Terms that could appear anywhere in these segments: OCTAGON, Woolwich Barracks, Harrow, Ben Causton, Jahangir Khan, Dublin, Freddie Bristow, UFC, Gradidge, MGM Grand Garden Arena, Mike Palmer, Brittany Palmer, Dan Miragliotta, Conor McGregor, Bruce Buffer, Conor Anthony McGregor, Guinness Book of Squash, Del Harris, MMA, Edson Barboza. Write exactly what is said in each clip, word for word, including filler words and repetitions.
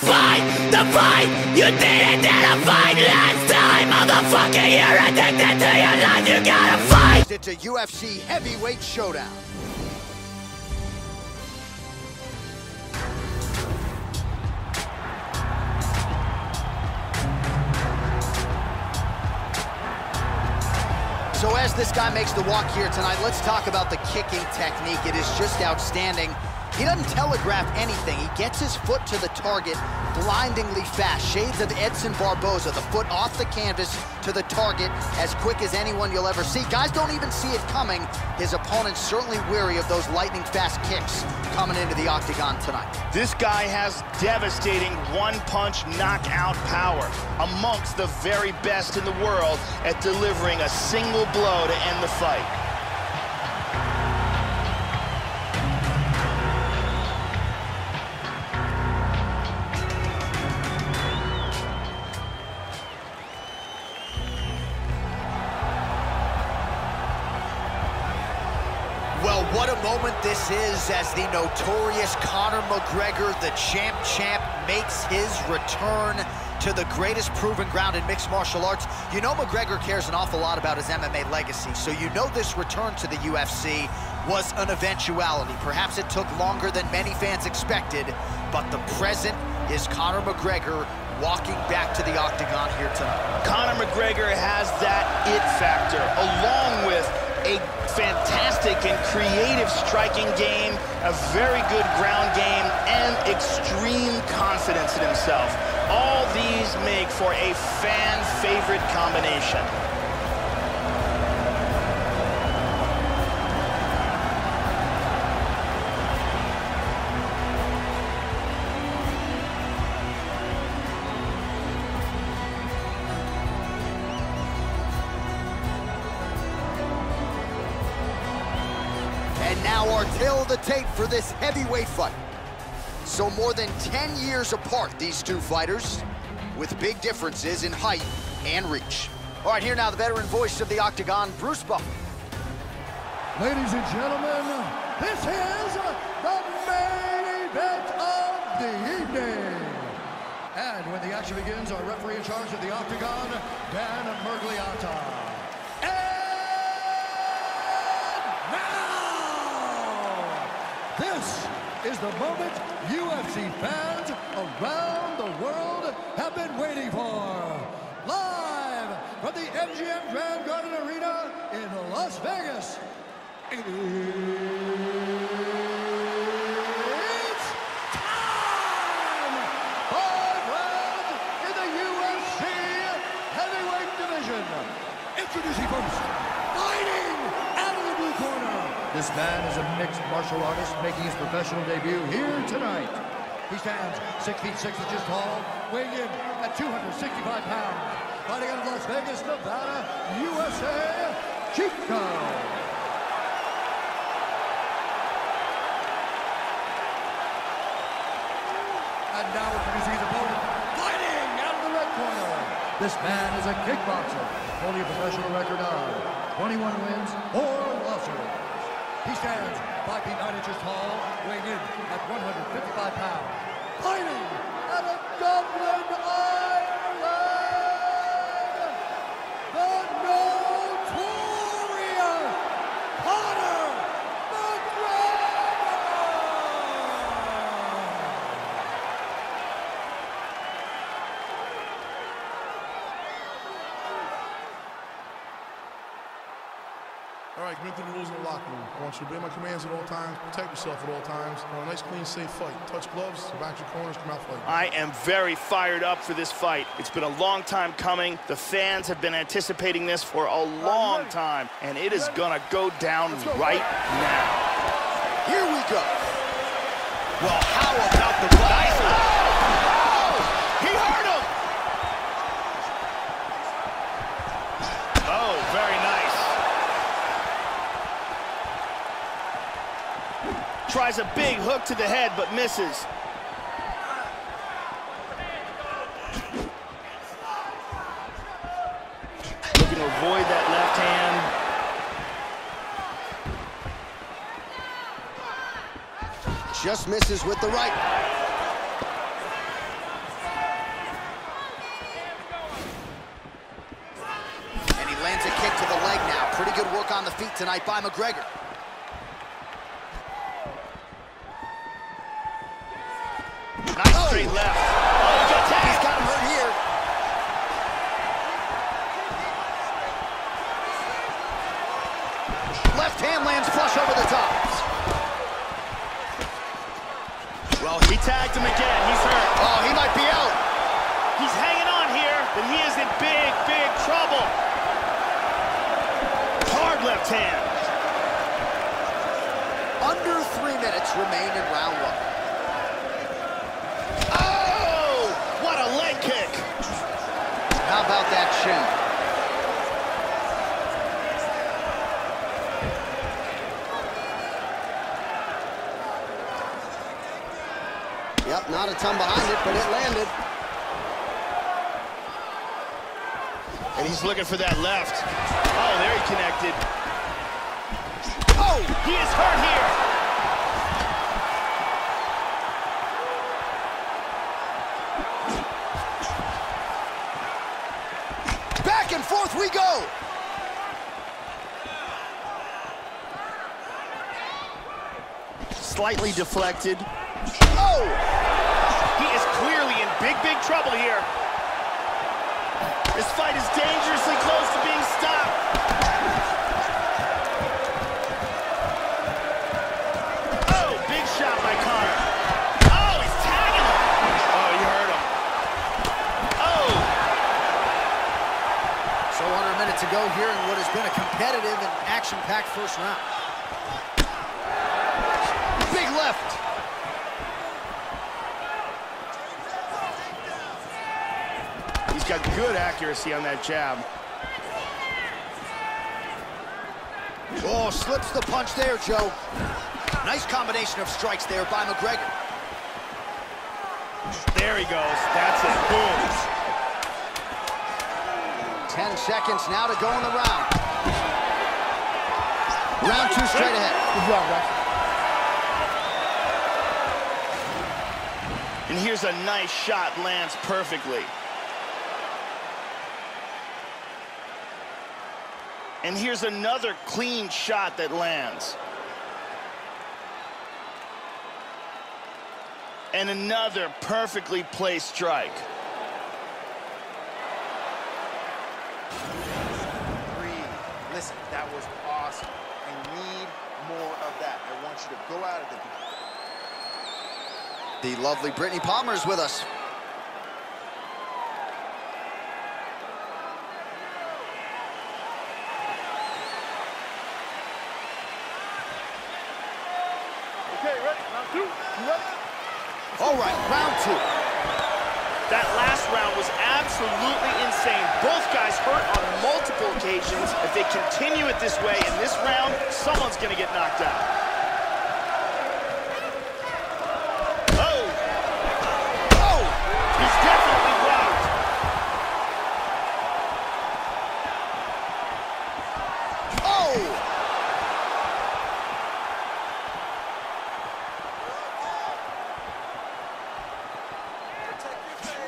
fight, the fight you didn't identify last time. Motherfucker, you're addicted to your life, you gotta fight. It's a U F C heavyweight showdown. So as this guy makes the walk here tonight, let's talk about the kicking technique. It is just outstanding. He doesn't telegraph anything. He gets his foot to the target blindingly fast. Shades of Edson Barboza, the foot off the canvas to the target as quick as anyone you'll ever see. Guys don't even see it coming. His opponent's certainly weary of those lightning fast kicks coming into the octagon tonight. This guy has devastating one-punch knockout power, amongst the very best in the world at delivering a single blow to end the fight. Well, what a moment this is as the notorious Conor McGregor, the champ champ, makes his return to the greatest proven ground in mixed martial arts. You know McGregor cares an awful lot about his M M A legacy, so you know this return to the U F C was an eventuality. Perhaps it took longer than many fans expected, but the present is Conor McGregor walking back to the octagon here tonight. Conor McGregor has that it factor, along with a fantastic and creative striking game, a very good ground game, and extreme confidence in himself. All these make for a fan-favorite combination. And now our tale of the tape for this heavyweight fight. So more than ten years apart, these two fighters, with big differences in height and reach. All right, here now, the veteran voice of the octagon, Bruce Buffer. Ladies and gentlemen, this is the main event of the evening. And when the action begins, our referee in charge of the octagon, Dan Miragliotta. This is the moment U F C fans around the world have been waiting for. Live from the M G M Grand Garden Arena in Las Vegas, it's time! Five rounds in the U F C heavyweight division. Introducing first. This man is a mixed martial artist making his professional debut here tonight. He stands six feet six inches tall, weighing in at two hundred sixty-five pounds. Fighting out of Las Vegas, Nevada, U S A, Chico. And now introducing his opponent, fighting out of the red corner. This man is a kickboxer, holding a professional record of twenty-one wins, four losses. He stands five feet nine inches tall, weighing in at one hundred fifty-five pounds. Fighting out of Dublin, Ireland, the notorious Conor McGregor! All right, commit to the rules of the locker room. I want you to obey my commands at all times, protect yourself at all times. A nice, clean, safe fight. Touch gloves, back your corners, come out fighting. I am very fired up for this fight. It's been a long time coming. The fans have been anticipating this for a long time, and it is gonna go down right now. Here we go. Well, how about the nice oh! Oh! He hurt him! Oh, very nice. Tries a big hook to the head, but misses. Looking to avoid that left hand. Just misses with the right. tonight by McGregor. Nice oh. straight left. Oh, he's got tagged. He's gotten hurt here. Left hand lands flush over the top. Well, he tagged him again. He's hurt. Oh, he might be out. He's hanging on here, but he is in big, big trouble. Hard left hand. Under three minutes remain in round one. Kick. How about that shin? Yep, not a ton behind it, but it landed. And he's looking for that left. Oh, there he connected. Oh, he is hurt here. Back and forth we go. Slightly deflected. Oh! He is clearly in big, big trouble here. This fight is dangerously close to being stopped. Oh, big shot by Conor. Oh, he's tagging him. Oh, you heard him. So under a minute to go here in what has been a competitive and action-packed first round. Big left. He's got good accuracy on that jab. Oh, slips the punch there, Joe. Nice combination of strikes there by McGregor. There he goes. That's it. Boom. Ten seconds now to go in the round. Round two straight ahead. Good job, guys. And here's a nice shot, lands perfectly. And here's another clean shot that lands. And another perfectly placed strike. Listen, that was awesome. I need more of that. I want you to go out of the beginning. The lovely Brittany Palmer is with us. Okay, ready? Round two. You ready? All right, round two. That last round was absolutely insane. Both guys hurt on multiple occasions. If they continue it this way in this round, someone's gonna get knocked out. Oh! Oh! He's definitely blocked. Oh!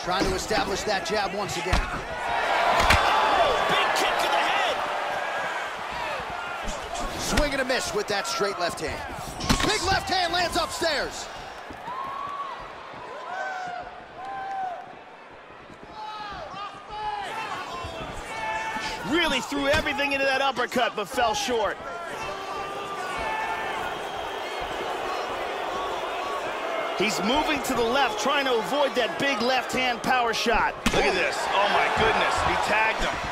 Trying to establish that jab once again. Swing and a miss with that straight left hand. Big left hand lands upstairs. Really threw everything into that uppercut, but fell short. He's moving to the left, trying to avoid that big left hand power shot. Look at this. Oh, my goodness. He tagged him.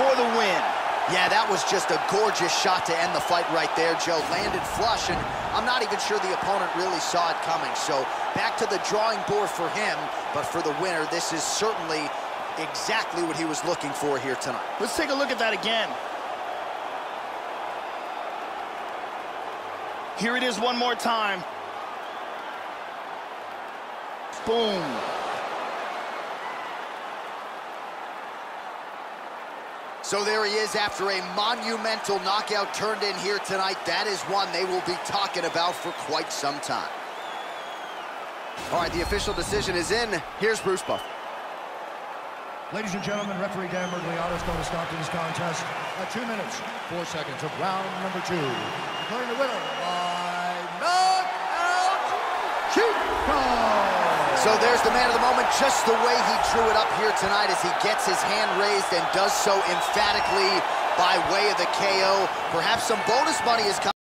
For the win. Yeah, that was just a gorgeous shot to end the fight right there, Joe. Landed flush, and I'm not even sure the opponent really saw it coming. So back to the drawing board for him, but for the winner, this is certainly exactly what he was looking for here tonight. Let's take a look at that again. Here it is one more time. Boom. So there he is after a monumental knockout turned in here tonight. That is one they will be talking about for quite some time. All right, the official decision is in. Here's Bruce Buffer. Ladies and gentlemen, referee Dan Miragliotta is going to stop this contest at two minutes, four seconds of round number two. Declaring the winner by knockout, Chico! So there's the man of the moment, just the way he drew it up here tonight as he gets his hand raised and does so emphatically by way of the K O. Perhaps some bonus money is coming.